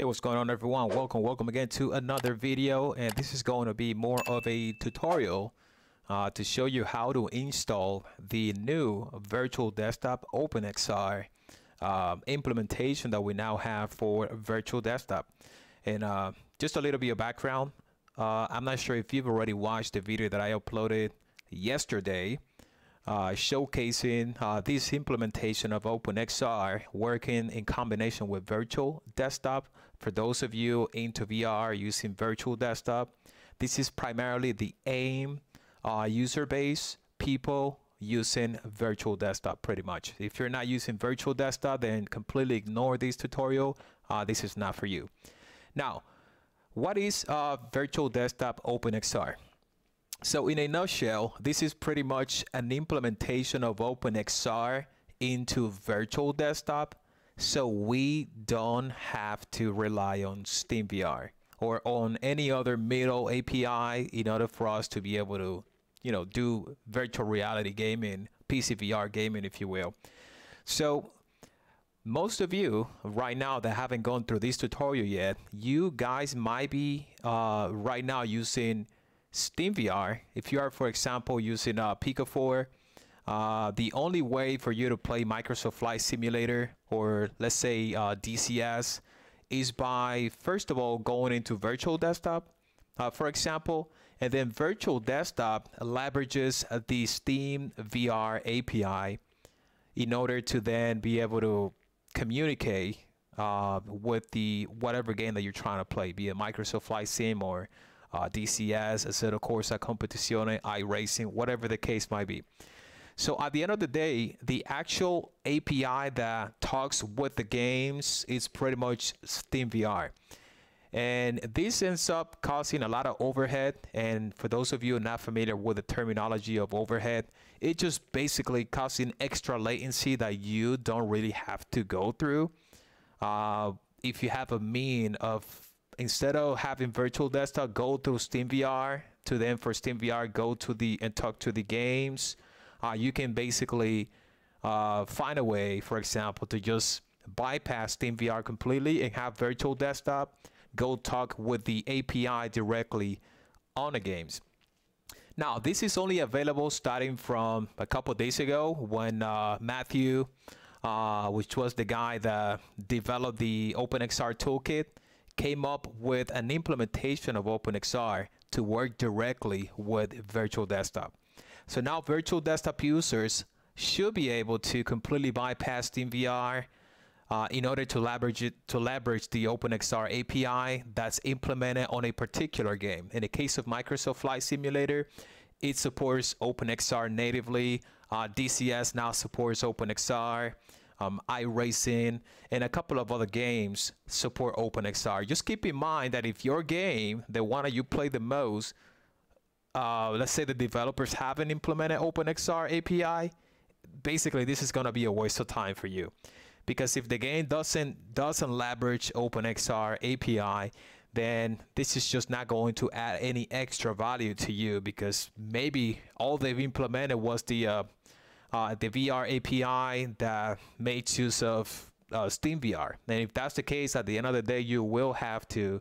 Hey, what's going on, everyone? Welcome again to another video, and this is going to be more of a tutorial to show you how to install the new Virtual Desktop OpenXR implementation that we now have for Virtual Desktop. And just a little bit of background, I'm not sure if you've already watched the video that I uploaded yesterday showcasing this implementation of OpenXR working in combination with Virtual Desktop. For those of you into VR using Virtual Desktop, this is primarily the AIM user base, people using Virtual Desktop pretty much. If you're not using Virtual Desktop, then completely ignore this tutorial. This is not for you. Now, what is Virtual Desktop OpenXR? So in a nutshell, this is pretty much an implementation of OpenXR into Virtual Desktop, so we don't have to rely on SteamVR or on any other middle API in order for us to be able to, you know, do virtual reality gaming, PCVR gaming, if you will. So most of you right now that haven't gone through this tutorial yet, you guys might be right now using SteamVR. If you are, for example, using Pico Four, the only way for you to play Microsoft Flight Simulator or let's say DCS is by, first of all, going into Virtual Desktop, for example, and then Virtual Desktop leverages the SteamVR API in order to then be able to communicate with the whatever game that you're trying to play, be it Microsoft Flight Sim or DCS, Assetto Corsa Competizione, iRacing, whatever the case might be. So at the end of the day, the actual API that talks with the games is pretty much SteamVR. And this ends up causing a lot of overhead. And for those of you not familiar with the terminology of overhead, it just basically causing extra latency that you don't really have to go through. If you have a mean of, instead of having Virtual Desktop, go through SteamVR to then for SteamVR go to the and talk to the games, you can basically find a way, for example, to just bypass SteamVR completely and have Virtual Desktop go talk with the API directly on the games. Now, this is only available starting from a couple of days ago when Matthew, which was the guy that developed the OpenXR-Toolkit, came up with an implementation of OpenXR to work directly with Virtual Desktop. So now Virtual Desktop users should be able to completely bypass SteamVR in order to leverage the OpenXR API that's implemented on a particular game. In the case of Microsoft Flight Simulator, it supports OpenXR natively. DCS now supports OpenXR. iRacing and a couple of other games support OpenXR. Just keep in mind that if your game, the one that you play the most, let's say the developers haven't implemented OpenXR API, basically this is going to be a waste of time for you. Because if the game doesn't leverage OpenXR API, then this is just not going to add any extra value to you, because maybe all they've implemented was the VR API that makes use of SteamVR. And if that's the case, at the end of the day, you will have to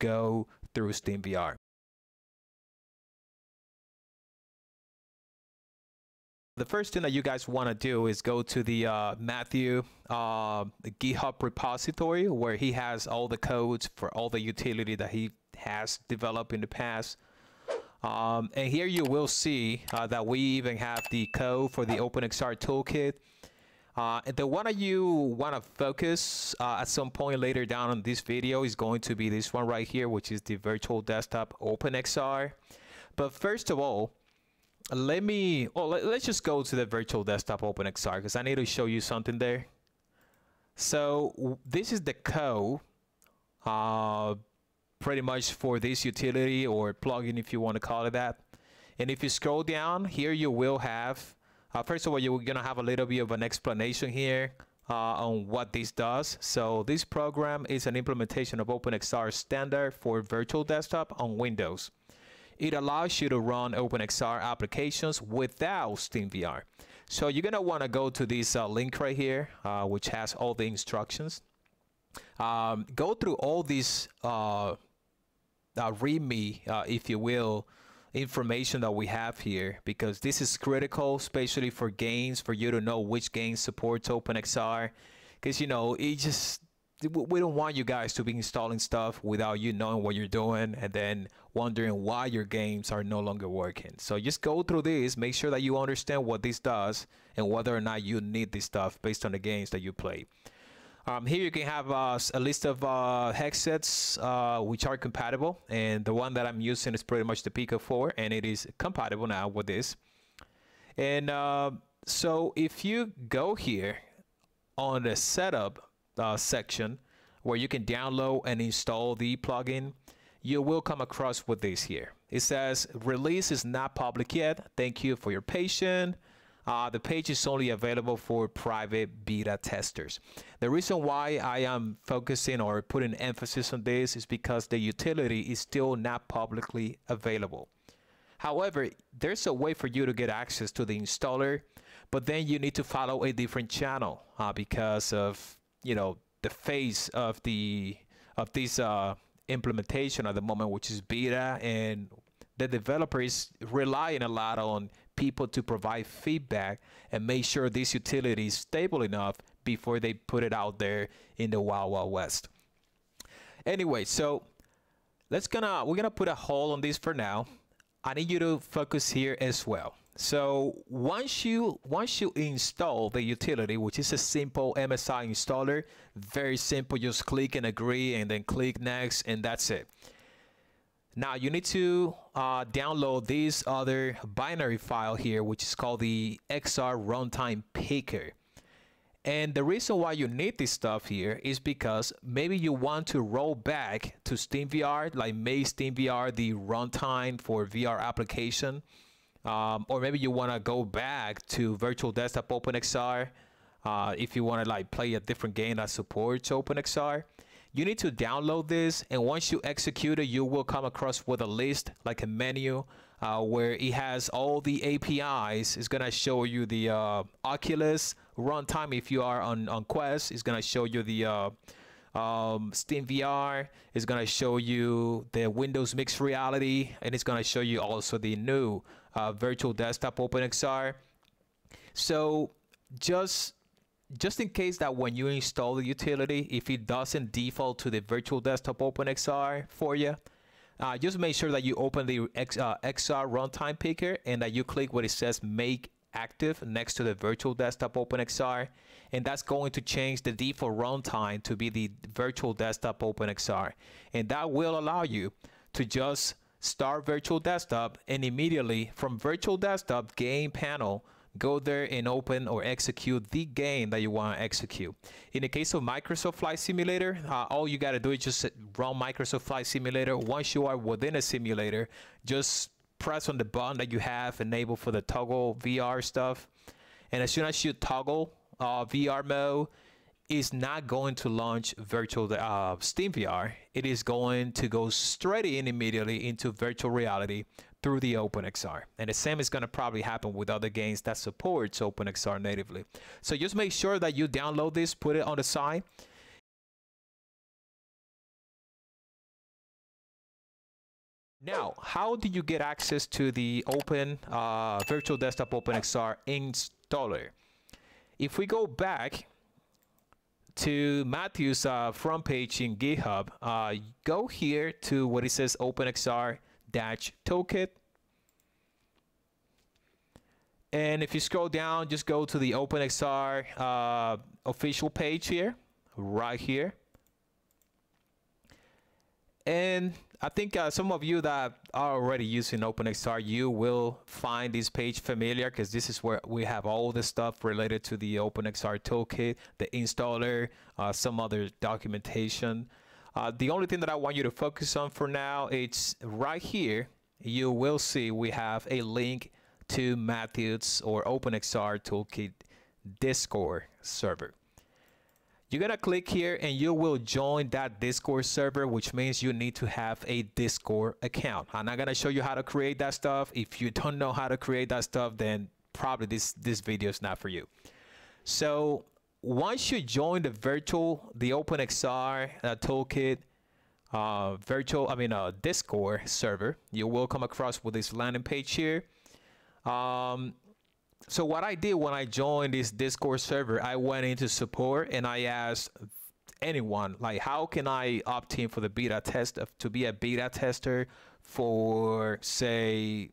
go through SteamVR. The first thing that you guys want to do is go to the Matthew GitHub repository, where he has all the codes for all the utility that he has developed in the past. And here you will see that we even have the code for the OpenXR toolkit. And the one that you want to focus at some point later down in this video is going to be this one right here, which is the Virtual Desktop OpenXR. But first of all, let's just go to the Virtual Desktop OpenXR because I need to show you something there. So this is the code. Pretty much for this utility or plugin, if you want to call it that. And if you scroll down here, you will have, first of all, you're going to have a little bit of an explanation here on what this does. So this program is an implementation of OpenXR standard for Virtual Desktop on Windows. It allows you to run OpenXR applications without SteamVR. So you're going to want to go to this link right here, which has all the instructions. go through all these README, if you will, information that we have here, because this is critical, especially for games, for you to know which game supports OpenXR, because, you know, it just, we don't want you guys to be installing stuff without you knowing what you're doing and then wondering why your games are no longer working. So just go through this, make sure that you understand what this does and whether or not you need this stuff based on the games that you play. Here you can have a list of headsets which are compatible, and the one that I'm using is pretty much the Pico 4, and it is compatible now with this. And so if you go here on the setup section where you can download and install the plugin, you will come across with this here. It says release is not public yet. Thank you for your patience. The page is only available for private beta testers. The reason why I am focusing or putting emphasis on this is because the utility is still not publicly available. However, there's a way for you to get access to the installer, but then you need to follow a different channel because of, you know, the phase of this implementation at the moment, which is beta, and the developer is relying a lot on people to provide feedback and make sure this utility is stable enough before they put it out there in the Wild Wild West. Anyway, so we're gonna put a hold on this for now. I need you to focus here as well. So once you install the utility, which is a simple MSI installer, very simple, just click and agree and then click next, and that's it. Now you need to download this other binary file here, which is called the XR Runtime Picker. And the reason why you need this stuff here is because maybe you want to roll back to SteamVR, like make SteamVR the runtime for VR application. Or maybe you want to go back to Virtual Desktop OpenXR if you want to like play a different game that supports OpenXR. You need to download this, and once you execute it, you will come across with a list, like a menu, where it has all the APIs. It's going to show you the Oculus runtime if you are on Quest. It's going to show you the SteamVR. It's going to show you the Windows Mixed Reality, and it's going to show you also the new Virtual Desktop OpenXR. So just in case that when you install the utility, if it doesn't default to the Virtual Desktop OpenXR for you, just make sure that you open the XR Runtime Picker and that you click what it says Make Active next to the Virtual Desktop OpenXR, and that's going to change the default runtime to be the Virtual Desktop OpenXR, and that will allow you to just start Virtual Desktop and immediately from Virtual Desktop Game Panel go there and open or execute the game that you want to execute. In the case of Microsoft Flight Simulator, all you got to do is just run Microsoft Flight Simulator. Once you are within a simulator, just press on the button that you have enabled for the toggle VR stuff. And as soon as you toggle VR mode, it's not going to launch virtual SteamVR. It is going to go straight in immediately into virtual reality through the OpenXR, and the same is going to probably happen with other games that supports OpenXR natively. So just make sure that you download this, put it on the side. Now, how do you get access to the Virtual Desktop OpenXR installer? If we go back to Matthew's front page in GitHub, go here to what it says OpenXR-Toolkit, and if you scroll down, just go to the OpenXR official page here, right here. And I think some of you that are already using OpenXR, you will find this page familiar, because this is where we have all the stuff related to the OpenXR toolkit, the installer, some other documentation. The only thing that I want you to focus on for now, it's right here. You will see we have a link to Matthew's or OpenXR Toolkit Discord server. You're going to click here and you will join that Discord server, which means you need to have a Discord account. I'm not going to show you how to create that stuff. If you don't know how to create that stuff, then probably this video is not for you. So once you join the OpenXR Toolkit Discord server, you will come across with this landing page here. So what I did when I joined this Discord server, I went into support and I asked anyone, like, how can I opt in for the beta test, to be a beta tester for, say,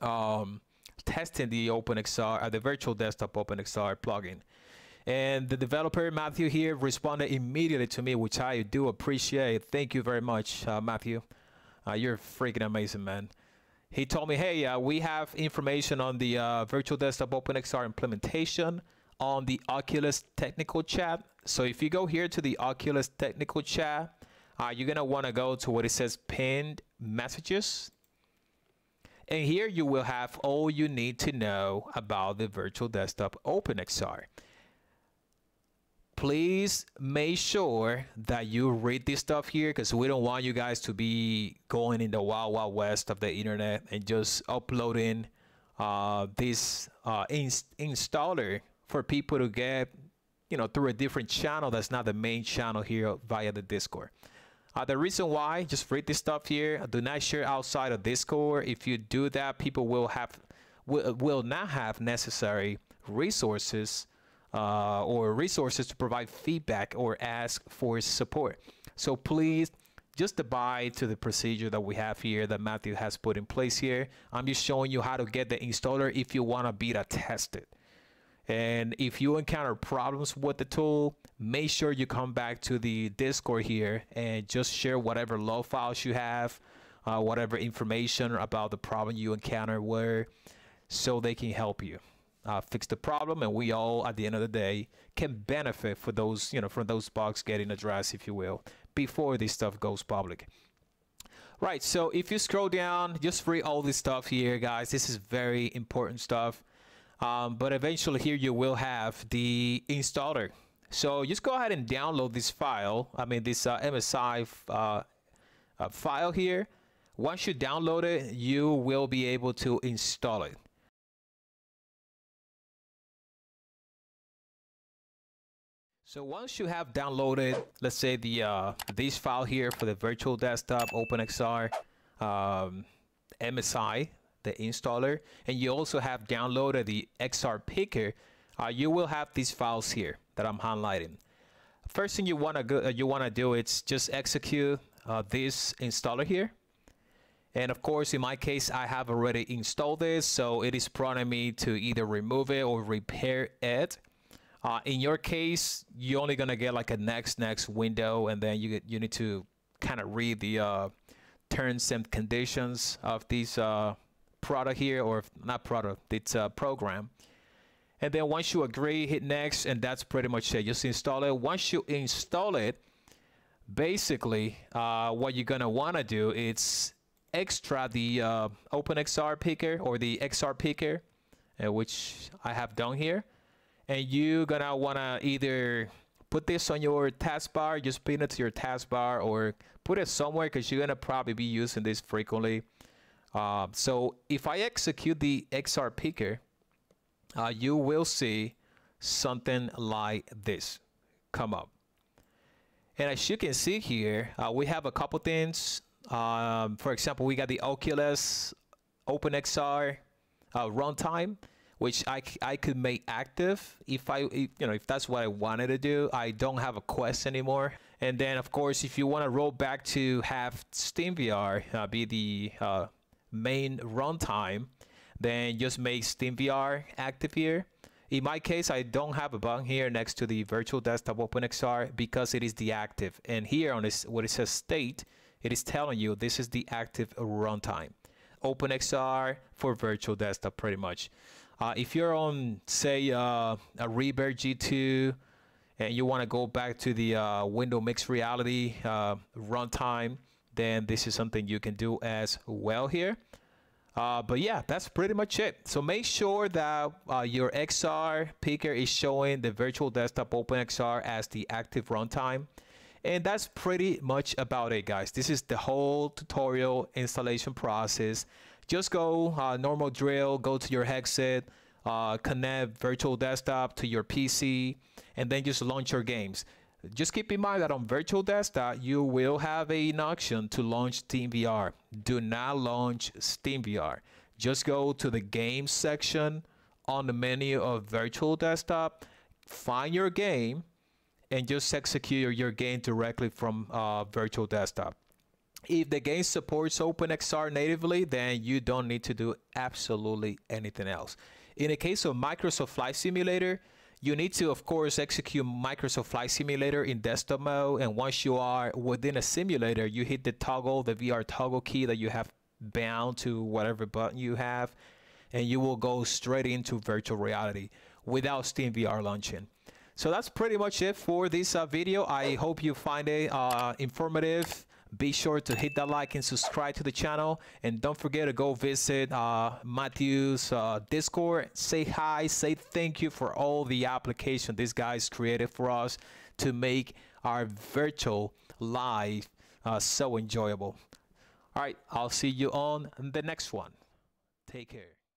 testing the OpenXR, the Virtual Desktop OpenXR plugin. And the developer, Matthew here, responded immediately to me, which I do appreciate. Thank you very much, Matthew. You're freaking amazing, man. He told me, hey, we have information on the Virtual Desktop OpenXR implementation on the Oculus technical chat. So if you go here to the Oculus technical chat, you're going to want to go to what it says pinned messages. And here you will have all you need to know about the Virtual Desktop OpenXR. Please make sure that you read this stuff here, because we don't want you guys to be going in the wild, wild west of the internet and just uploading this installer for people to get, you know, through a different channel that's not the main channel here via the Discord. The reason why, just read this stuff here. Do not share outside of Discord. If you do that, people will not have necessary resources or resources to provide feedback or ask for support. So please just abide to the procedure that we have here, that Matthew has put in place here. I'm just showing you how to get the installer if you want to beta test it. And if you encounter problems with the tool, make sure you come back to the Discord here and just share whatever log files you have, whatever information about the problem you encounter were, so they can help you. Fix the problem, and we all, at the end of the day, can benefit for those, you know, from those bugs getting addressed, if you will, before this stuff goes public. Right, so if you scroll down, just read all this stuff here, guys. This is very important stuff. But eventually here you will have the installer. So just go ahead and download this file, MSI file here. Once you download it, you will be able to install it. So once you have downloaded, let's say, the this file here for the Virtual Desktop OpenXR MSI, the installer, and you also have downloaded the XR Picker, you will have these files here that I'm highlighting. First thing you want to do is just execute this installer here. And of course, in my case, I have already installed this, so it is prompting me to either remove it or repair it. In your case, you're only gonna get like a next window, and then you need to kind of read the terms and conditions of this product here, or not product, it's a program. And then once you agree, hit next, and that's pretty much it. Just install it. Once you install it, basically, what you're gonna wanna do is extract the OpenXR Picker, or the XR Picker, which I have done here. And you're gonna wanna either put this on your taskbar, just pin it to your taskbar, or put it somewhere, because you're gonna probably be using this frequently. So if I execute the XR Picker, you will see something like this come up. And as you can see here, we have a couple things. For example, we got the Oculus OpenXR runtime, which I could make active if that's what I wanted to do. I don't have a quest anymore. And then, of course, if you want to roll back to have SteamVR be the main runtime, then just make SteamVR active here. In my case, I don't have a button here next to the Virtual Desktop OpenXR because it is the active. And here on this, what it says state, it is telling you this is the active runtime. OpenXR for Virtual Desktop, pretty much. If you're on, say, a Reverb G2, and you want to go back to the Windows Mixed Reality runtime, then this is something you can do as well here. But yeah, that's pretty much it. So make sure that your XR Picker is showing the Virtual Desktop OpenXR as the active runtime. And that's pretty much about it, guys. This is the whole tutorial installation process. Just go normal drill, go to your headset, connect Virtual Desktop to your PC, and then just launch your games. Just keep in mind that on Virtual Desktop, you will have an option to launch SteamVR. Do not launch SteamVR. Just go to the game section on the menu of Virtual Desktop, find your game, and just execute your game directly from Virtual Desktop. If the game supports OpenXR natively, then you don't need to do absolutely anything else. In the case of Microsoft Flight Simulator, you need to, of course, execute Microsoft Flight Simulator in desktop mode, and once you are within a simulator, you hit the toggle, the VR toggle key that you have bound to whatever button you have, and you will go straight into virtual reality without SteamVR launching. So that's pretty much it for this video. I hope you find it informative. Be sure to hit that like and subscribe to the channel, and don't forget to go visit Matthew's Discord. Say hi, say thank you for all the application these guys created for us to make our virtual life so enjoyable. All right, I'll see you on the next one. Take care.